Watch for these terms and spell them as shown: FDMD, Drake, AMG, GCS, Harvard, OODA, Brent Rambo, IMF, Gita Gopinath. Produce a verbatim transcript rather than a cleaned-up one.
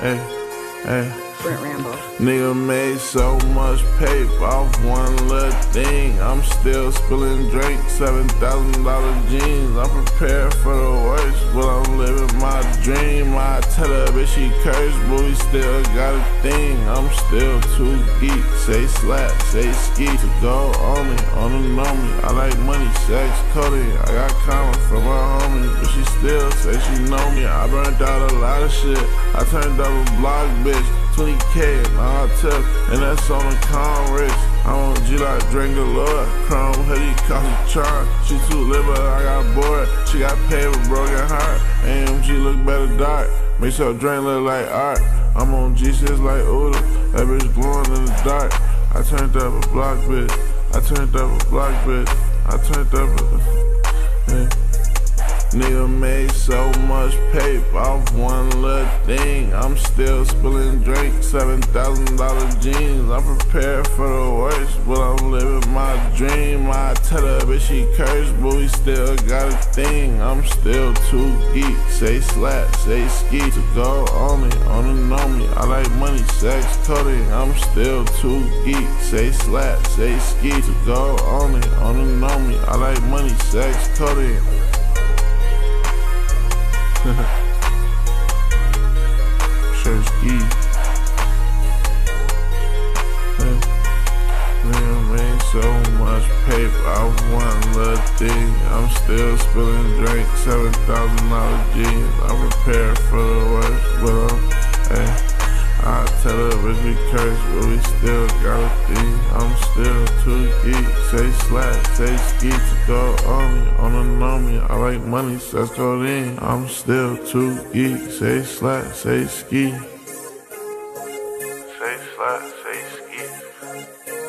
Hey, hey. Brent Rambo. Nigga made so much paper off one little thing. I'm still spilling Drake, seven thousand dollar jeans. I'm prepared for the worst, but I'm living my dream. I tell her bitch she cursed, but we still got a thing. I'm still too geek, say slap, say ski. To go only, on the normie. I like money, sex, coding. I got comments from my homies, but she still say she know me. I burnt out a lot of shit. I turned up a block, bitch. twenty K and all tough, and that's on the con rich. I want G like Drake the Lord, chrome hoodie, coffee charm. She too liver, I got bored. She got paid with broken heart. A M G look better dark, makes her drink look like art. I'm on G C S like OODA, that bitch blowing in the dark. I turned up a block bitch, I turned up a block bitch, I turned up a. Yeah. Nigga made so much paper off one little thing. I'm still spilling Drake, seven thousand dollar jeans. I'm prepared for the worst, but I'm living my dream. I tell her bitch she cursed, but we still got a thing. I'm still too geek, say slap, say ski. To go only, on the normie. I like money, sex, coding. I'm still too geek, say slap, say ski. To go only, on the normie. I like money, sex, coding. Church E. Man, man, so much paper, I want little thing. I'm still spilling Drake, seven thousand dollar jeans. I'm prepared for the worst, but I'm, hey, I tell her bitch we cursed, but we still got a thing. I'm still too geek, say slap, say ski. To go on me, on the normie. I like money, so that's called in. I'm still too geek, say slap, say ski. Say slap, say ski.